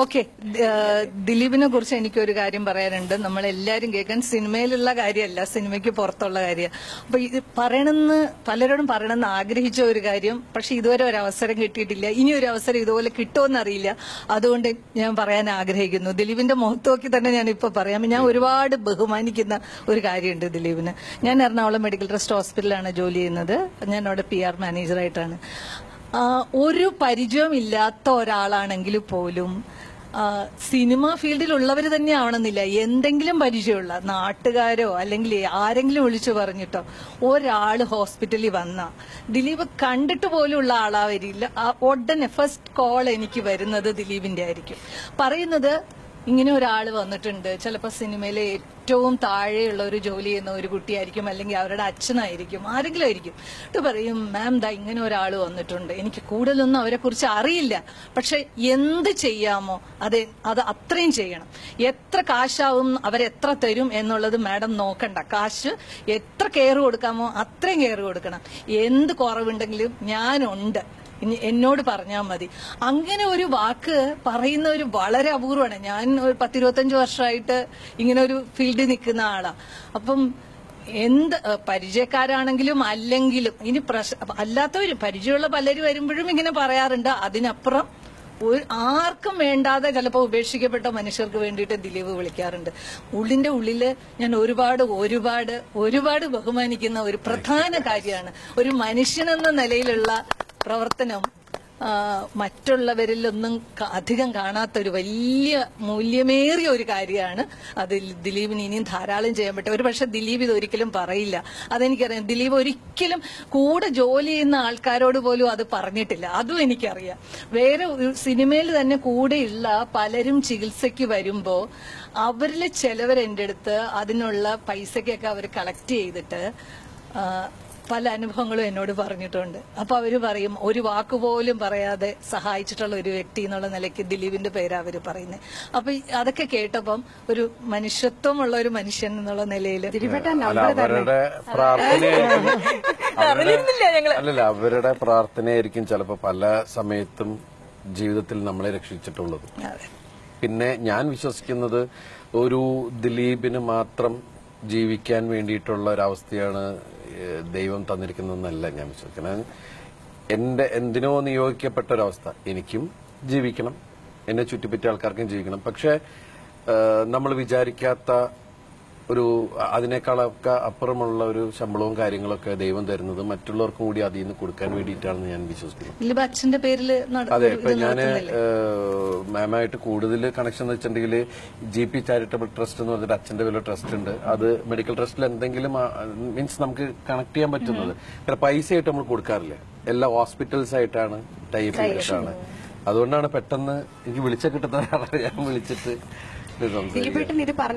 Okay, ദിലീപിനെ കുറിച്ച് എനിക്കൊരു കാര്യം പറയാനുണ്ട്. നമ്മളെല്ലാവരും കേൾക്കാൻ സിനിമയിലുള്ള കാര്യമല്ല, സിനിമയ്ക്ക് പുറത്തുള്ള കാര്യം. അപ്പൊ ഇത് പറയണമെന്ന് പലരോടും പറയണമെന്ന് ആഗ്രഹിച്ച ഒരു കാര്യം, പക്ഷെ ഇതുവരെ ഒരു അവസരം കിട്ടിയിട്ടില്ല. ഇനി ഒരു അവസരം ഇതുപോലെ കിട്ടുമെന്നറിയില്ല. അതുകൊണ്ട് ഞാൻ പറയാൻ ആഗ്രഹിക്കുന്നു. ദിലീപിന്റെ മുഖത്ത് നോക്കി തന്നെ ഞാൻ ഇപ്പൊ പറയാം, ഞാൻ ഒരുപാട് ബഹുമാനിക്കുന്ന ഒരു കാര്യമുണ്ട് ദിലീപിന്. ഞാൻ എറണാകുളം മെഡിക്കൽ ട്രസ്റ്റ് ഹോസ്പിറ്റലിലാണ് ജോലി ചെയ്യുന്നത്. ഞാൻ അവിടെ PR മാനേജറായിട്ടാണ്. ഒരു പരിചയം ഇല്ലാത്ത ഒരാളാണെങ്കിൽ പോലും സിനിമ ഫീൽഡിലുള്ളവർ തന്നെ ആവണമെന്നില്ല, എന്തെങ്കിലും പരിചയമുള്ള നാട്ടുകാരോ അല്ലെങ്കിൽ ആരെങ്കിലും വിളിച്ചു പറഞ്ഞിട്ടോ ഒരാൾ ഹോസ്പിറ്റലിൽ വന്ന ദിലീപ് കണ്ടിട്ട് പോലുള്ള ആളാവരില്ല, ഉടനെ ഫസ്റ്റ് കോൾ എനിക്ക് വരുന്നത് ദിലീപിന്റെ ആയിരിക്കും. പറയുന്നത് ഇങ്ങനെ ഒരാൾ വന്നിട്ടുണ്ട്, ചിലപ്പോൾ സിനിമയിലെ ഏറ്റവും താഴെയുള്ള ഒരു ജോലി ചെയ്യുന്ന ഒരു കുട്ടിയായിരിക്കും, അല്ലെങ്കിൽ അവരുടെ അച്ഛനായിരിക്കും, ആരെങ്കിലും ആയിരിക്കും. ഇത് പറയും, മാം ദാ ഇങ്ങനെ ഒരാൾ വന്നിട്ടുണ്ട്, എനിക്ക് കൂടുതലൊന്നും അവരെ കുറിച്ച് അറിയില്ല, പക്ഷെ എന്ത് ചെയ്യാമോ അത് അത്രയും ചെയ്യണം. എത്ര കാശാവും, അവരെത്ര തരും എന്നുള്ളത് മാഡം നോക്കണ്ട, കാശ് എത്ര കെയർ കൊടുക്കാമോ അത്രയും കെയർ കൊടുക്കണം, എന്ത് കുറവുണ്ടെങ്കിലും ഞാനുണ്ട്, എന്നോട് പറഞ്ഞാൽ മതി. അങ്ങനെ ഒരു വാക്ക് പറയുന്ന ഒരു വളരെ അപൂർവമാണ്. ഞാൻ ഒരു 10-25 വർഷമായിട്ട് ഇങ്ങനെ ഒരു ഫീൽഡിൽ നിൽക്കുന്ന ആളാണ്. അപ്പം എന്ത് പരിചയക്കാരാണെങ്കിലും അല്ലെങ്കിലും ഇനി അല്ലാത്തവരും പരിചയമുള്ള പലരും വരുമ്പോഴും ഇങ്ങനെ പറയാറുണ്ട്. അതിനപ്പുറം ആർക്കും വേണ്ടാതെ ചിലപ്പോൾ ഉപേക്ഷിക്കപ്പെട്ട മനുഷ്യർക്ക് വേണ്ടിയിട്ട് ദിലീപ് വിളിക്കാറുണ്ട്. ഉള്ളിന്റെ ഉള്ളില് ഞാൻ ഒരുപാട് ഒരുപാട് ഒരുപാട് ബഹുമാനിക്കുന്ന ഒരു പ്രധാന കാര്യമാണ്. ഒരു മനുഷ്യനെന്ന നിലയിലുള്ള പ്രവർത്തനം മറ്റുള്ളവരിലൊന്നും അധികം കാണാത്തൊരു വലിയ മൂല്യമേറിയ ഒരു കാര്യമാണ് അത്. ദിലീപിന് ഇനിയും ധാരാളം ചെയ്യാൻ പറ്റും. ഒരു പക്ഷെ ദിലീപ് ഇതൊരിക്കലും പറയില്ല, അതെനിക്കറിയാം. ദിലീപ് ഒരിക്കലും കൂടെ ജോലി ചെയ്യുന്ന ആൾക്കാരോട് പോലും അത് പറഞ്ഞിട്ടില്ല, അതും എനിക്കറിയാം. വേറെ സിനിമയിൽ തന്നെ കൂടെയുള്ള പലരും ചികിത്സയ്ക്ക് വരുമ്പോൾ അവരിൽ ചിലവർ എൻ്റെ അടുത്ത് അതിനുള്ള പൈസയ്ക്കൊക്കെ അവർ കളക്ട് ചെയ്തിട്ട് പല അനുഭവങ്ങളും എന്നോട് പറഞ്ഞിട്ടുണ്ട്. അപ്പൊ അവര് പറയും, ഒരു വാക്കുപോലും പറയാതെ സഹായിച്ചിട്ടുള്ള ഒരു വ്യക്തി എന്നുള്ള നിലയ്ക്ക് ദിലീപിന്റെ പേരാ അവര് പറയുന്നത്. അപ്പൊ അതൊക്കെ കേട്ടപ്പം ഒരു മനുഷ്യത്വമുള്ള ഒരു മനുഷ്യൻ എന്നുള്ള നിലയിൽ അവരുടെ പ്രാർത്ഥനയായിരിക്കും ചിലപ്പോ പല സമയത്തും ജീവിതത്തിൽ നമ്മളെ രക്ഷിച്ചിട്ടുള്ളത്. പിന്നെ ഞാൻ വിശ്വസിക്കുന്നത് ഒരു ദിലീപിന് മാത്രം ജീവിക്കാൻ വേണ്ടിയിട്ടുള്ള ഒരവസ്ഥയാണ് ദൈവം തന്നിരിക്കുന്നതെന്നല്ല ഞാൻ വിശ്വസിക്കുന്നത്. എന്റെ എന്തിനോ നിയോഗിക്കപ്പെട്ട ഒരവസ്ഥ, എനിക്കും ജീവിക്കണം, എന്നെ ചുറ്റിപ്പറ്റിയ ആൾക്കാർക്കും ജീവിക്കണം. പക്ഷെ നമ്മൾ വിചാരിക്കാത്ത ഒരു അതിനേക്കാളൊക്കെ അപ്പുറമുള്ള ഒരു ശമ്പളവും കാര്യങ്ങളൊക്കെ ദൈവം തരുന്നത് മറ്റുള്ളവർക്കും കൂടി അതിൽ നിന്ന് കൊടുക്കാൻ വേണ്ടിയിട്ടാണെന്ന് ഞാൻ വിശ്വസിക്കുന്നു. അതെ, ഇപ്പൊ ഞാൻ മാമായിട്ട് കൂടുതൽ കണക്ഷൻ എന്ന് വെച്ചിട്ടുണ്ടെങ്കിൽ GP ചാരിറ്റബിൾ ട്രസ്റ്റ് എന്ന് പറഞ്ഞിട്ട് അച്ഛന്റെ പേരിൽ ട്രസ്റ്റ് ഉണ്ട്. അത് മെഡിക്കൽ ട്രസ്റ്റിൽ എന്തെങ്കിലും മീൻസ് നമുക്ക് കണക്ട് ചെയ്യാൻ പറ്റുന്നത് പൈസ ആയിട്ട് നമ്മൾ കൊടുക്കാറില്ല, എല്ലാ ഹോസ്പിറ്റൽസ് ആയിട്ടാണ് ടൈപ്പ് ചെയ്തിട്ടാണ്. അതുകൊണ്ടാണ് പെട്ടെന്ന് എനിക്ക് വിളിച്ച കിട്ടുന്ന ഒരാളെ ഞാൻ വിളിച്ചിട്ട് സംസാരിക്കും.